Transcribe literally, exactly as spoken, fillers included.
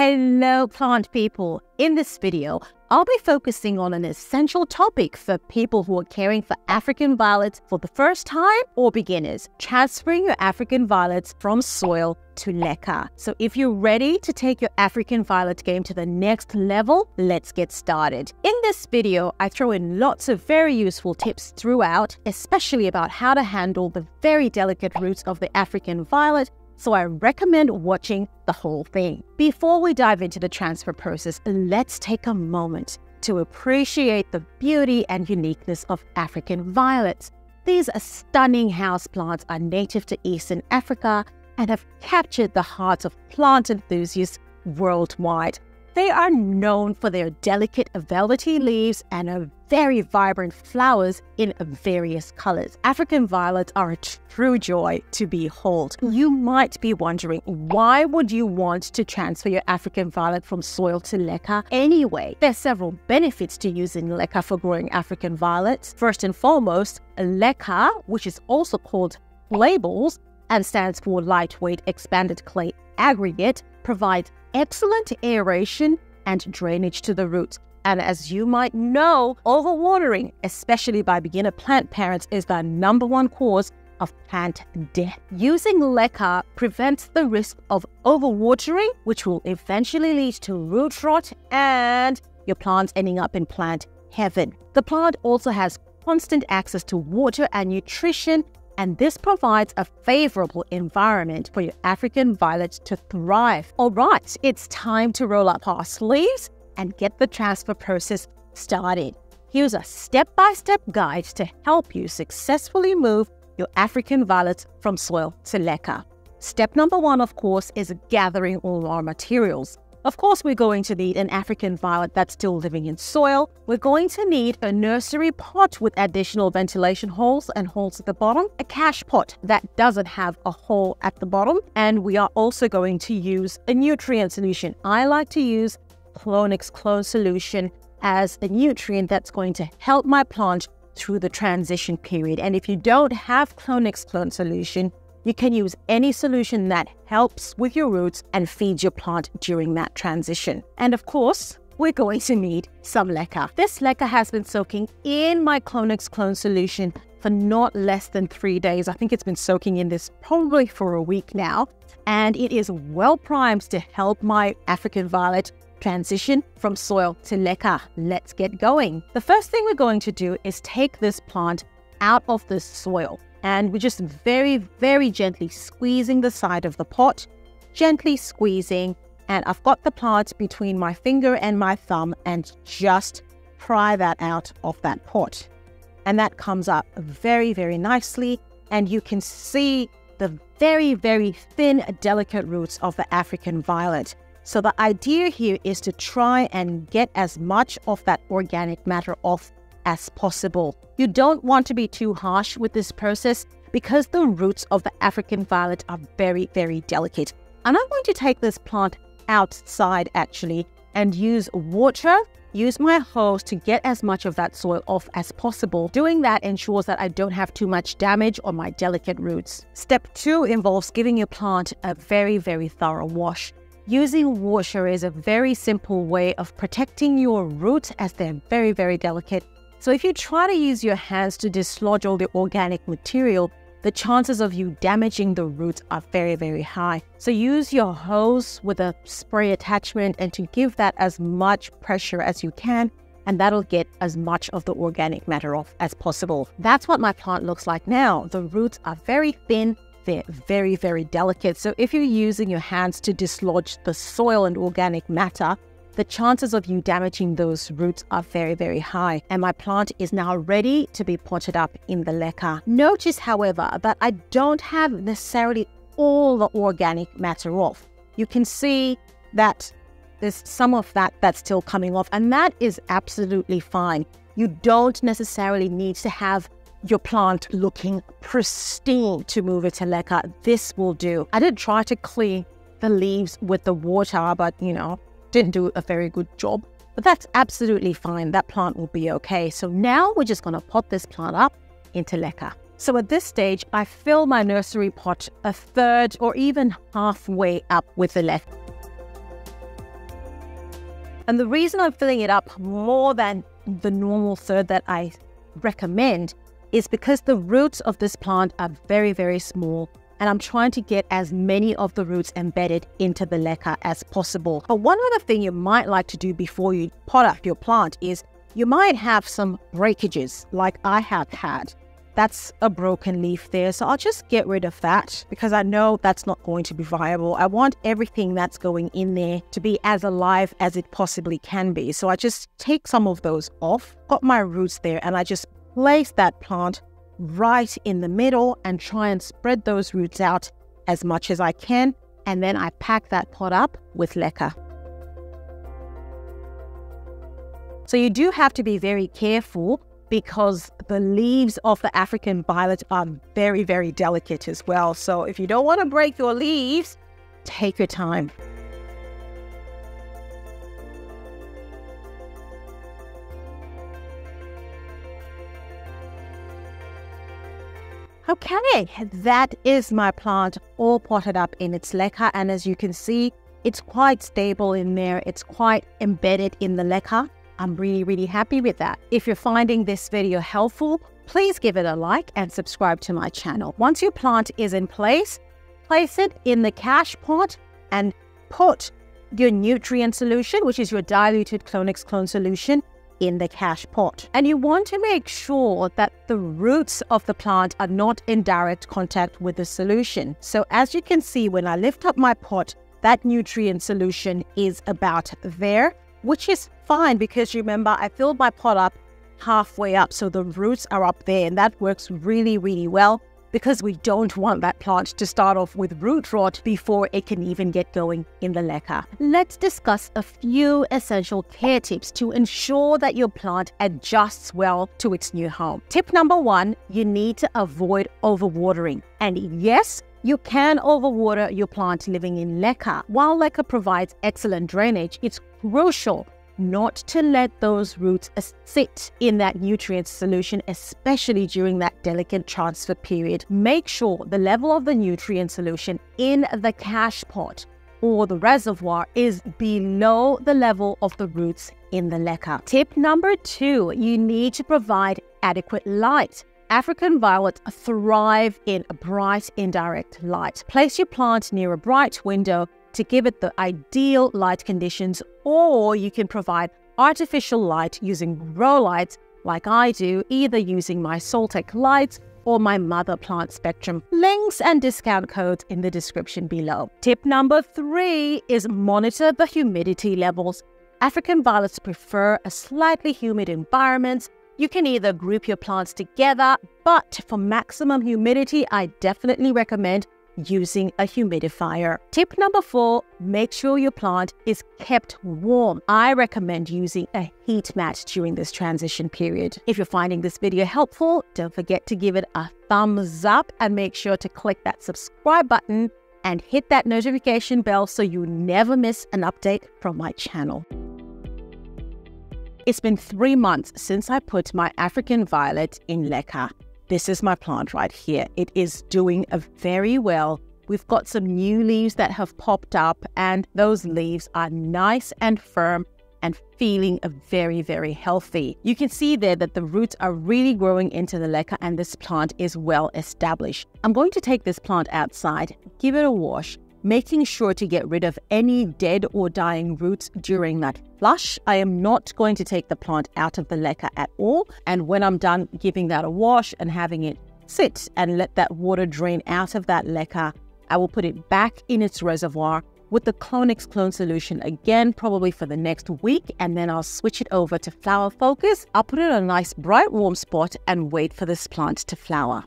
Hello plant people! In this video, I'll be focusing on an essential topic for people who are caring for African violets for the first time or beginners, transferring your African violets from soil to leca. So if you're ready to take your African violet game to the next level, let's get started. In this video, I throw in lots of very useful tips throughout, especially about how to handle the very delicate roots of the African violet, so I recommend watching the whole thing. Before we dive into the transfer process, let's take a moment to appreciate the beauty and uniqueness of African violets. These stunning houseplants are native to Eastern Africa and have captured the hearts of plant enthusiasts worldwide. They are known for their delicate velvety leaves and a very vibrant flowers in various colors. African violets are a true joy to behold. You might be wondering, why would you want to transfer your African violet from soil to leca anyway? There are several benefits to using leca for growing African violets. First and foremost, leca, which is also called labels and stands for Lightweight Expanded Clay Aggregate, provides excellent aeration and drainage to the roots. And as you might know, overwatering, especially by beginner plant parents, is the number one cause of plant death. Using leca prevents the risk of overwatering, which will eventually lead to root rot and your plants ending up in plant heaven. The plant also has constant access to water and nutrition, and this provides a favorable environment for your African violet to thrive. All right, it's time to roll up our sleeves and get the transfer process started. Here's a step-by-step guide to help you successfully move your African violets from soil to leca. Step number one, of course, is gathering all our materials. Of course, we're going to need an African violet that's still living in soil. We're going to need a nursery pot with additional ventilation holes and holes at the bottom, a cash pot that doesn't have a hole at the bottom, and we are also going to use a nutrient solution. I like to use Clonex Clone Solution as a nutrient that's going to help my plant through the transition period. And if you don't have Clonex Clone Solution, you can use any solution that helps with your roots and feeds your plant during that transition. And of course, we're going to need some leca. This leca has been soaking in my Clonex Clone Solution for not less than three days. I think it's been soaking in this probably for a week now, and it is well primed to help my African violet transition from soil to leca. Let's get going. The first thing we're going to do is take this plant out of the soil, and we're just very, very gently squeezing the side of the pot, gently squeezing, and I've got the plant between my finger and my thumb, and just pry that out of that pot. And that comes up very, very nicely, and you can see the very, very thin, delicate roots of the African violet. So the idea here is to try and get as much of that organic matter off as possible. You don't want to be too harsh with this process because the roots of the African violet are very, very delicate. And I'm going to take this plant outside actually and use water, use my hose to get as much of that soil off as possible. Doing that ensures that I don't have too much damage on my delicate roots. Step two involves giving your plant a very, very thorough wash. Using water is a very simple way of protecting your roots as they're very, very delicate. So if you try to use your hands to dislodge all the organic material, the chances of you damaging the roots are very, very high. So use your hose with a spray attachment and to give that as much pressure as you can, and that'll get as much of the organic matter off as possible. That's what my plant looks like now. The roots are very thin. They're very, very delicate. So if you're using your hands to dislodge the soil and organic matter, the chances of you damaging those roots are very, very high. And my plant is now ready to be potted up in the leca. Notice, however, that I don't have necessarily all the organic matter off. You can see that there's some of that that's still coming off, and that is absolutely fine. You don't necessarily need to have your plant looking pristine to move it to leca. This will do. I did try to clean the leaves with the water, but you know, didn't do a very good job. But that's absolutely fine. That plant will be okay. So now we're just going to pot this plant up into leca. So at this stage, I fill my nursery pot a third or even halfway up with the leca. And the reason I'm filling it up more than the normal third that I recommend is because the roots of this plant are very, very small, and I'm trying to get as many of the roots embedded into the leca as possible. But one other thing you might like to do before you pot up your plant is you might have some breakages like I have had. That's a broken leaf there, so I'll just get rid of that because I know that's not going to be viable. I want everything that's going in there to be as alive as it possibly can be. So I just take some of those off, got my roots there, and I just place that plant right in the middle and try and spread those roots out as much as I can, and then I pack that pot up with leca. So you do have to be very careful because the leaves of the African violet are very, very delicate as well. So if you don't want to break your leaves, take your time. Okay, that is my plant all potted up in its leca, and as you can see, it's quite stable in there. It's quite embedded in the leca. I'm really, really happy with that. If you're finding this video helpful, please give it a like and subscribe to my channel. Once your plant is in place, place it in the cash pot and put your nutrient solution, which is your diluted Clonex Clone Solution, in the cash pot. And you want to make sure that the roots of the plant are not in direct contact with the solution. So as you can see, when I lift up my pot, that nutrient solution is about there, which is fine because remember, I filled my pot up halfway up, so the roots are up there, and that works really, really well because we don't want that plant to start off with root rot before it can even get going in the leca. Let's discuss a few essential care tips to ensure that your plant adjusts well to its new home. Tip number one, you need to avoid overwatering. And yes, you can overwater your plant living in leca. While leca provides excellent drainage, it's crucial not to let those roots sit in that nutrient solution, especially during that delicate transfer period. Make sure the level of the nutrient solution in the cash pot or the reservoir is below the level of the roots in the leca. Tip number two, you need to provide adequate light. African violets thrive in bright indirect light. Place your plant near a bright window to give it the ideal light conditions, or you can provide artificial light using grow lights like I do, either using my Soltech lights or my mother plant spectrum. Links and discount codes in the description below. Tip number three is monitor the humidity levels. African violets prefer a slightly humid environment. You can either group your plants together, but for maximum humidity, I definitely recommend using a humidifier. Tip number four, make sure your plant is kept warm. I recommend using a heat mat during this transition period. If you're finding this video helpful, don't forget to give it a thumbs up and make sure to click that subscribe button and hit that notification bell so you never miss an update from my channel. It's been three months since I put my African violet in leca. This is my plant right here. It is doing very well. We've got some new leaves that have popped up, and those leaves are nice and firm and feeling very, very healthy. You can see there that the roots are really growing into the leca, and this plant is well established. I'm going to take this plant outside, give it a wash, making sure to get rid of any dead or dying roots during that flush. I am not going to take the plant out of the leca at all. And when I'm done giving that a wash and having it sit and let that water drain out of that leca, I will put it back in its reservoir with the Clonex Clone Solution again, probably for the next week, and then I'll switch it over to flower focus. I'll put it in a nice bright warm spot and wait for this plant to flower.